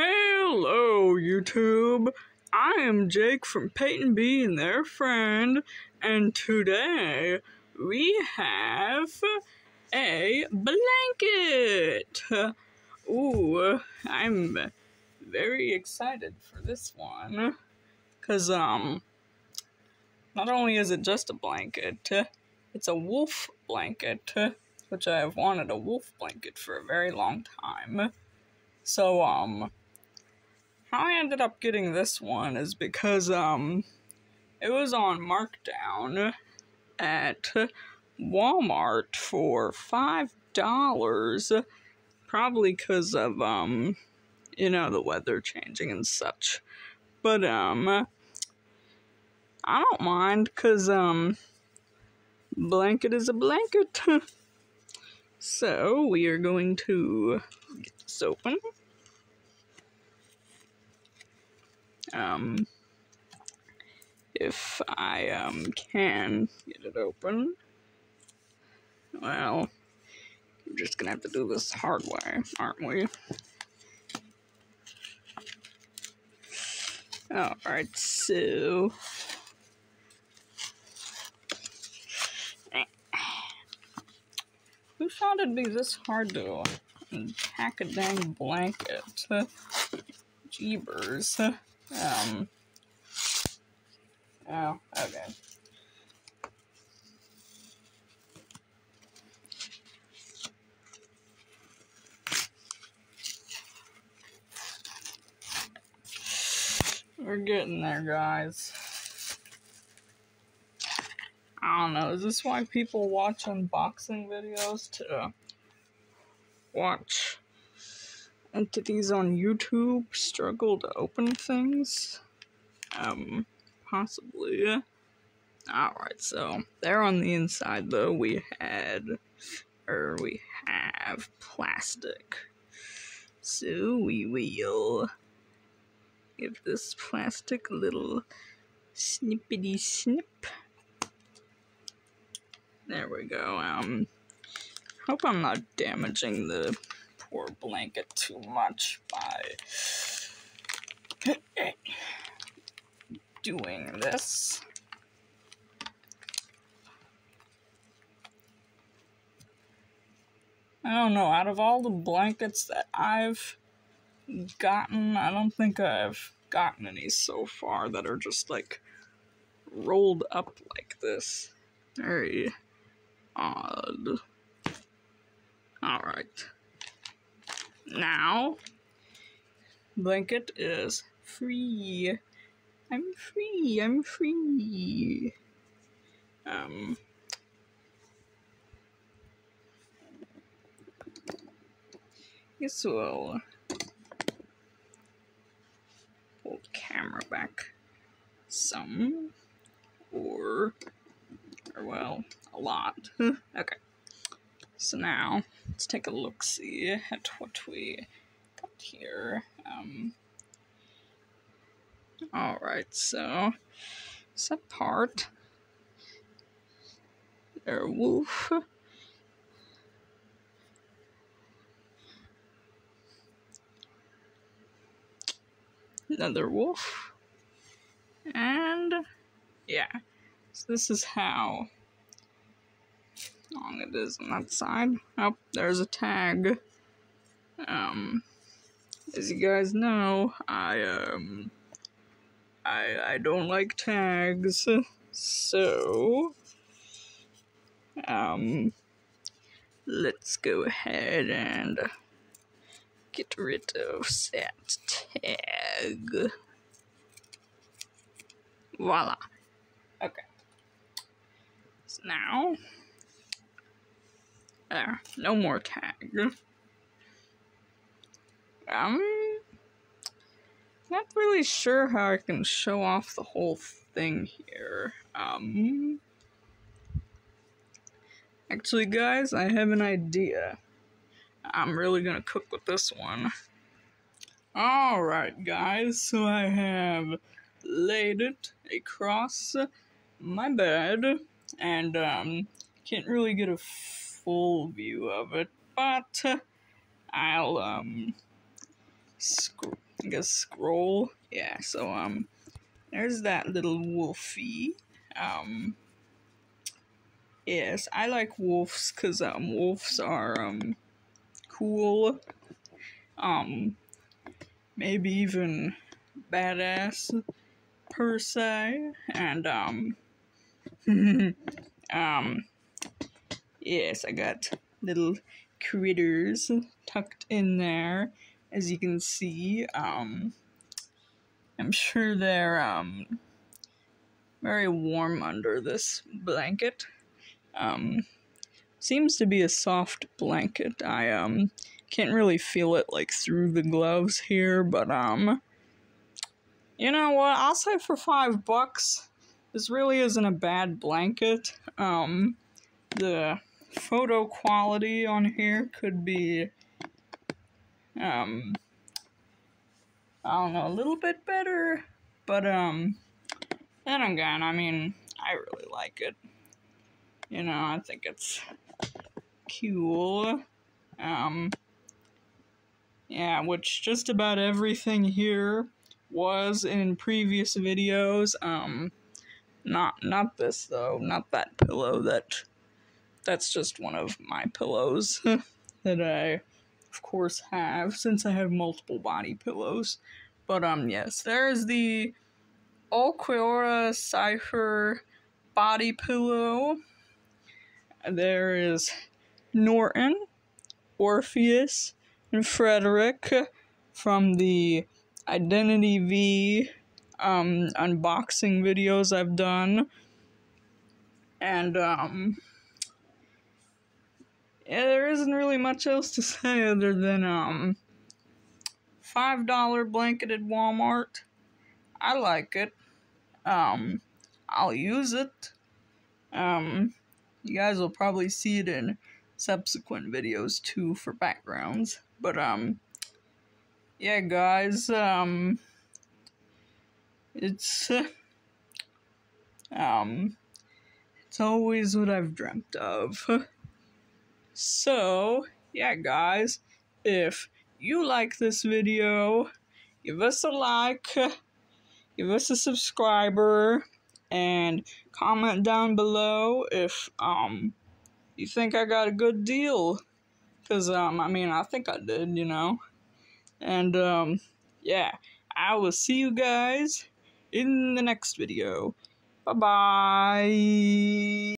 Hello, YouTube. I am Jake from Peyton B. and their friend, and today we have a blanket. Ooh, I'm very excited for this one, cause not only is it just a blanket, it's a wolf blanket, which I have wanted a wolf blanket for a very long time. So, how I ended up getting this one is because, it was on markdown at Walmart for $5, probably because of, you know, the weather changing and such. But, I don't mind, because, blanket is a blanket. So, we are going to get this open. If I, can get it open. Well, we're just gonna have to do this the hard way, aren't we? Alright, so... who thought it'd be this hard to pack a dang blanket? Jeebers. Oh, okay. We're getting there, guys. I don't know, is this why people watch unboxing videos? To watch entities on YouTube struggle to open things? Possibly. Alright, so, there on the inside, though, we have plastic. So, we will give this plastic a little snippity snip. There we go. Hope I'm not damaging the poor blanket too much by doing this. I don't know, out of all the blankets that I've gotten, I don't think I've gotten any so far that are just like rolled up like this. Very odd. Alright. Now, blanket is free. I'm free, I'm free. Guess we'll pull the camera back some, or well, a lot. Okay. So now, let's take a look-see at what we got here. Alright, so, set part. There, wolf. Another wolf. And, yeah. So this is how long it is on that side. Oh, there's a tag. As you guys know, I don't like tags, so, let's go ahead and get rid of that tag. Voila. Okay. So now, there, no more tag. Not really sure how I can show off the whole thing here. Actually, guys, I have an idea. I'm really gonna cook with this one. Alright, guys, so I have laid it across my bed, and, can't really get a full view of it, but I'll, like a scroll. Yeah, so there's that little wolfie. Yes, I like wolves because wolves are cool, maybe even badass per se, and yes, I got little critters tucked in there, as you can see. I'm sure they're very warm under this blanket. Seems to be a soft blanket. I can't really feel it like through the gloves here, but you know what, I'll say for $5 this really isn't a bad blanket. The photo quality on here could be I don't know, a little bit better, but then again, I mean, I really like it. You know, I think it's cool. Yeah, which just about everything here was in previous videos. Not this though, not that pillow. That's just one of my pillows that I, of course, have, since I have multiple body pillows. But yes, there's the Ulquiorra Cifer body pillow. There is Norton, Orpheus, and Frederick from the Identity V unboxing videos I've done. And yeah, there isn't really much else to say other than $5 blanket at Walmart. I like it. I'll use it. You guys will probably see it in subsequent videos too for backgrounds. But, yeah, guys, it's always what I've dreamt of. So, yeah, guys, if you like this video, give us a like, give us a subscriber, and comment down below if you think I got a good deal, because I mean, I think I did, you know. And yeah, I will see you guys in the next video. Bye bye.